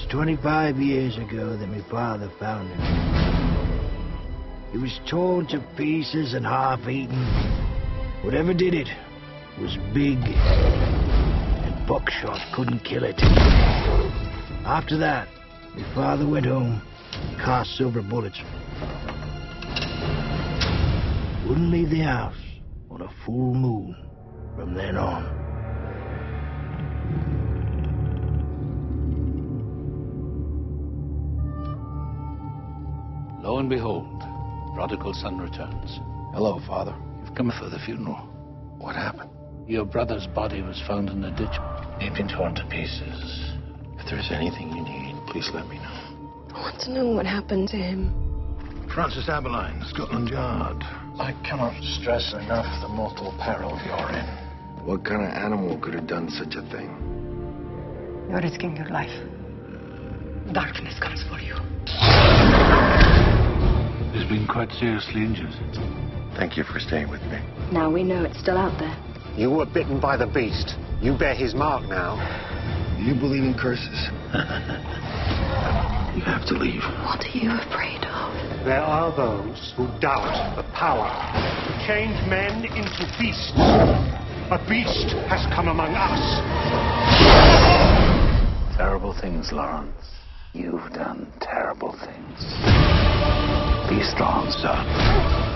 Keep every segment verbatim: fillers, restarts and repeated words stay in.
was twenty-five years ago that my father found him. He was torn to pieces and half-eaten. Whatever did it was big, and buckshot couldn't kill it. After that, my father went home and cast silver bullets. Wouldn't leave the house on a full moon from then on. Lo and behold, the prodigal son returns. Hello, Father. You've come for the funeral. What happened? Your brother's body was found in a ditch. He'd been torn to pieces. If there's anything you need, please let me know. I want to know what happened to him. Francis Abberline, Scotland Yard. I cannot stress enough the mortal peril you're in. What kind of animal could have done such a thing? You're risking your life. Darkness comes for you. He's been quite seriously injured. Thank you for staying with me. Now we know it's still out there. You were bitten by the beast. You bear his mark now. You believe in curses. You have to leave. What are you afraid of? There are those who doubt the power to change men into beasts. A beast has come among us. Terrible things, Lawrence. You've done terrible things. Be strong, son.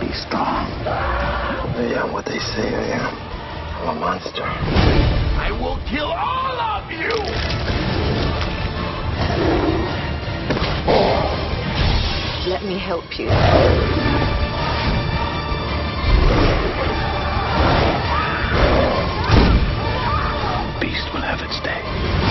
Be strong. I am what they say I am. I'm a monster. I will kill all of you! Let me help you. The beast will have its day.